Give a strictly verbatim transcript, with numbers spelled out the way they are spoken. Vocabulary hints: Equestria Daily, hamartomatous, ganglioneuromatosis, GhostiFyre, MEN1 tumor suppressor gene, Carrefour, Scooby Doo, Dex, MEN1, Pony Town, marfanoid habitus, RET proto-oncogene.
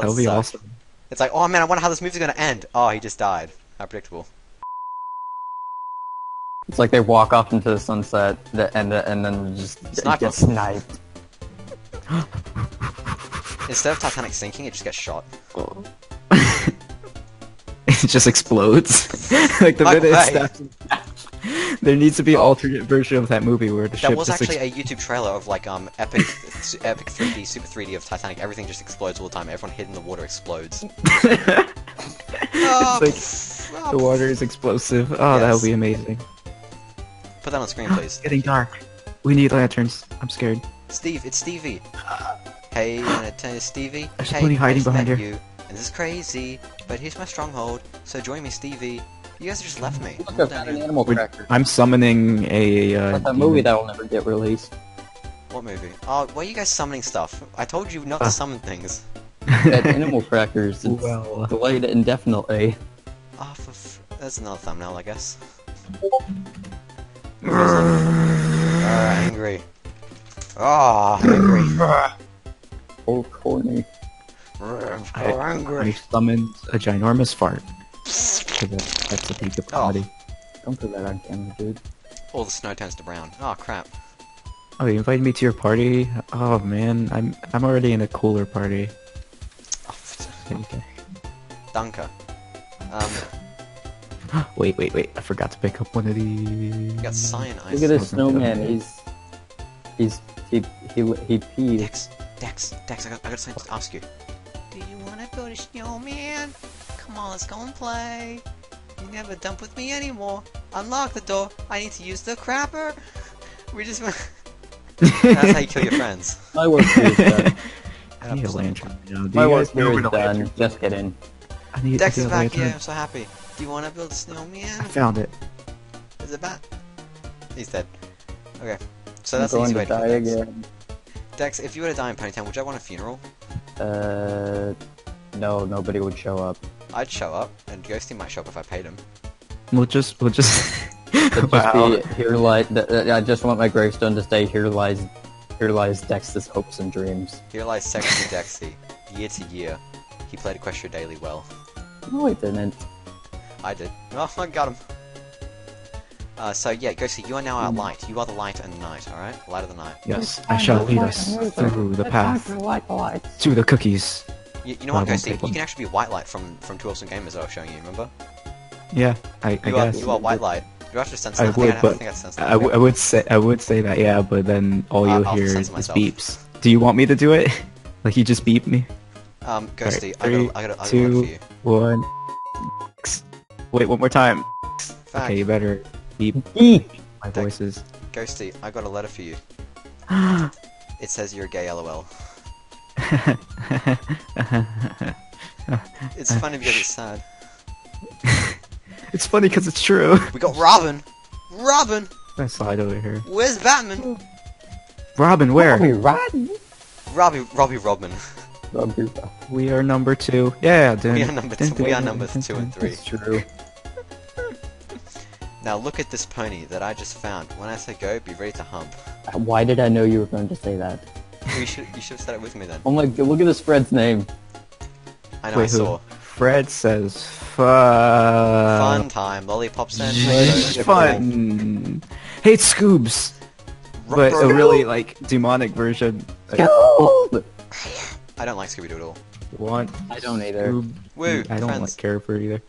That would be awesome. It's like, oh man, I wonder how this movie's gonna end. Oh, he just died. How predictable. It's like they walk off into the sunset, and the, and then just it gets sniped. Instead of Titanic sinking, it just gets shot. Oh. It just explodes. Like the minute it stops. There needs to be an alternate version of that movie where the ship. There was actually a YouTube trailer of like um epic, epic three D, super three D of Titanic. Everything just explodes all the time. Everyone hid in the water explodes. Oh, it's like, oh, the water is explosive. Oh, yes. That would be amazing. Put that on screen, please. It's getting dark. We need lanterns. I'm scared. Steve, it's Stevie. Hey, wanna turn to Stevie? There's hey, plenty hiding behind her. You. And this is crazy, but here's my stronghold. So join me, Stevie. You guys just left me. Look, I'm, an animal cracker. I'm summoning a. Uh, like a movie that will never get released. What movie? Oh, why are you guys summoning stuff? I told you not uh. to summon things. That animal crackers. It's well, delayed indefinitely. Oh, for f that's another thumbnail, I guess. Uh, angry. Ah, oh, angry. Oh, corny. Oh, I, angry. I summoned a ginormous fart. That. That's a peak of comedy. Oh. Don't put that on camera, dude. All the snow turns to brown. Oh crap. Oh, you invited me to your party? Oh man, I'm I'm already in a cooler party. Oh, okay. Danke. Um. wait, wait, wait! I forgot to pick up one of these. You got cyanide. Look at this snowman. He's he's he he he peed. Dex, Dex, Dex! I got I got something to ask you. Do you want to build a snowman? Come on, let's go and play. You never dump with me anymore. Unlock the door. I need to use the crapper. We just. That's how you kill your friends. My work here is done. I need a lantern. No, My work here is done. Just get in. I need, Dex I is back here. I'm so happy. Do you want to build a snowman? I found it. Is it back? He's dead. Okay. So I'm that's the easy way to die Dex. Again. Dex, if you were to die in Pony Town, would you want a funeral? Uh. No, nobody would show up. I'd show up, and Ghosty might show up if I paid him. We'll just, we'll just. just wow. Be, here lies. I just want my gravestone to say, "Here lies, here lies Dex's hopes and dreams." Here lies sexy Dexy. Year to year, he played Equestria Daily well. No, he didn't. I did. Oh, I got him. Uh, so yeah, Ghosty, you are now our light. You are the light and the night. All right, light of the night. Yes, I shall lead us through the path to the cookies. You, you know what, Ghosty? You can actually be white light from from Two Awesome Gamers I was showing you. Remember? Yeah, I, I you are, guess you are white light. You have to sense that. I would, I but I, sense I, I would say I would say that, yeah. But then all uh, you'll I'll hear is myself. Beeps. Do you want me to do it? Like you just beep me? Um, Ghosty, right, three, I gotta, I gotta, I gotta two, look for you. One. Wait, one more time. Fact. Okay, you better beep. Beep. My voice is. Ghosty, I got a letter for you. It says you're gay. L O L. It's funny because it's sad. It's funny because it's true. We got Robin. Robin. I slide over here. Where's Batman? Robin, where? Robbie, Robin. Robbie, Robbie, Robin. Robbie, we are number two. Yeah, dude. We are number two. We are numbers two and three. It's true. Now look at this pony that I just found. When I say go, be ready to hump. Why did I know you were going to say that? You should, you should have said it with me then. Oh my god, look at this Fred's name. I know. Wait, I saw. Who? Fred says fun. Fun time. Lollipop sandwich. Fun. Hate Scoobs. R but R a really like demonic version. Like, I don't like Scooby Doo at all. You want I don't either. Scoob Woo, I don't friends. like Carrefour either.